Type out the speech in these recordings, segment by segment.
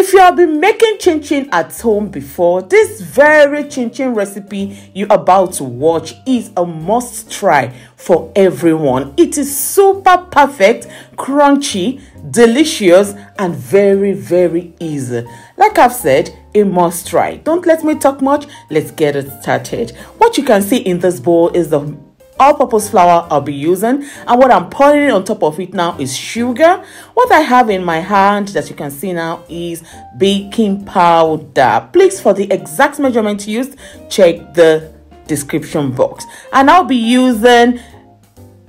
If you have been making chin-chin at home before, this very chin-chin recipe you're about to watch is a must try for everyone. It is super perfect, crunchy, delicious, and very, very easy. Like I've said, a must try. Don't let me talk much. Let's get it started. What you can see in this bowl is the all-purpose flour I'll be using, and what I'm pouring on top of it now is sugar. What I have in my hand that you can see now is baking powder. Please, for the exact measurement used, check the description box. And I'll be using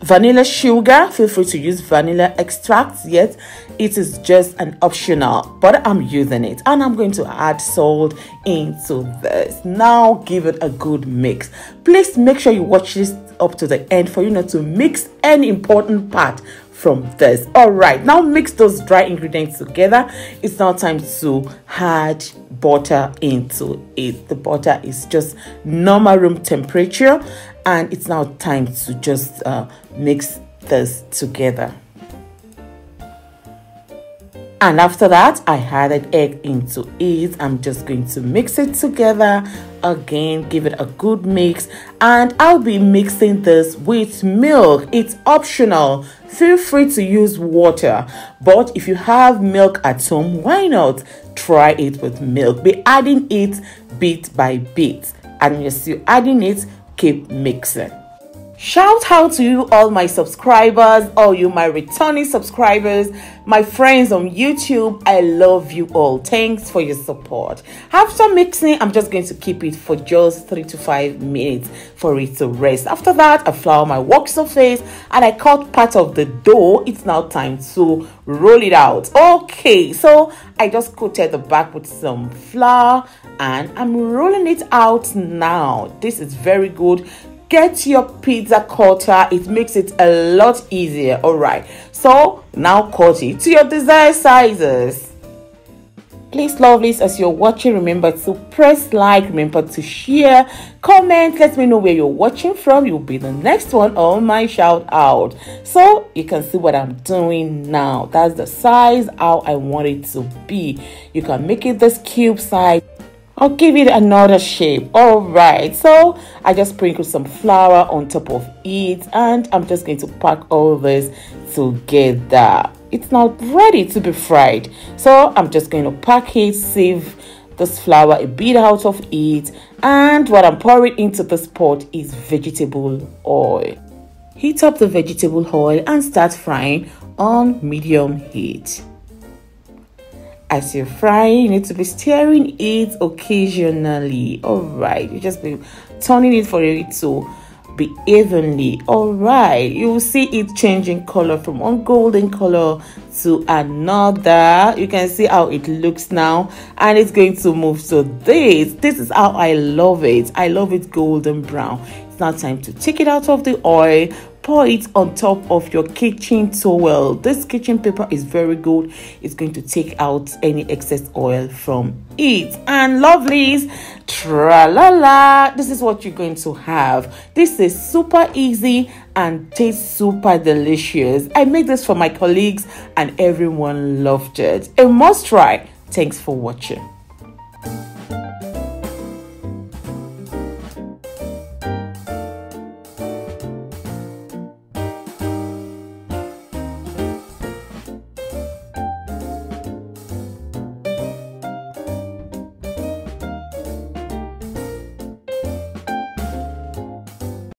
vanilla sugar. Feel free to use vanilla extract, yet it is just an optional, but I'm using it. And I'm going to add salt into this. Now give it a good mix. Please make sure you watch this up to the end for you not to mix any important part from this. All right, now mix those dry ingredients together. It's now time to add butter into it. The butter is just normal room temperature, and it's now time to just mix this together. And after that, I added egg into it. I'm just going to mix it together again, give it a good mix, and I'll be mixing this with milk. It's optional. Feel free to use water, but if you have milk at home, why not try it with milk? Be adding it bit by bit, and as you're adding it, keep mixing. Shout out to you all my subscribers, all you my returning subscribers, my friends on YouTube. I love you all. Thanks for your support. After mixing, I'm just going to keep it for just 3 to 5 minutes for it to rest. After that, I flour my work surface and I cut part of the dough. It's now time to roll it out. Okay, so I just coated the back with some flour and I'm rolling it out now. This is very good. Get your pizza cutter, it makes it a lot easier. All right, so now cut it to your desired sizes. Please, lovelies, as you're watching, remember to press like, remember to share, comment, let me know where you're watching from. You'll be the next one on my shout out. So you can see what I'm doing now. That's the size how I want it to be. You can make it this cube size. I'll give it another shape. All right, so I just sprinkled some flour on top of it, and I'm just going to pack all this together. It's now ready to be fried, so I'm just going to pack it, sieve this flour a bit out of it, and what I'm pouring into this pot is vegetable oil. Heat up the vegetable oil and start frying on medium heat. As you're frying, you need to be stirring it occasionally. All right, you just be turning it for it to be evenly. All right, you will see it changing color from one golden color to another. You can see how it looks now, and it's going to move to this. This is how I love it. I love it golden brown. It's now time to take it out of the oil. Pour it on top of your kitchen towel. This kitchen paper is very good. It's going to take out any excess oil from it. And lovelies, tra la la, this is what you're going to have. This is super easy and tastes super delicious. I made this for my colleagues and everyone loved it. A must try. Thanks for watching.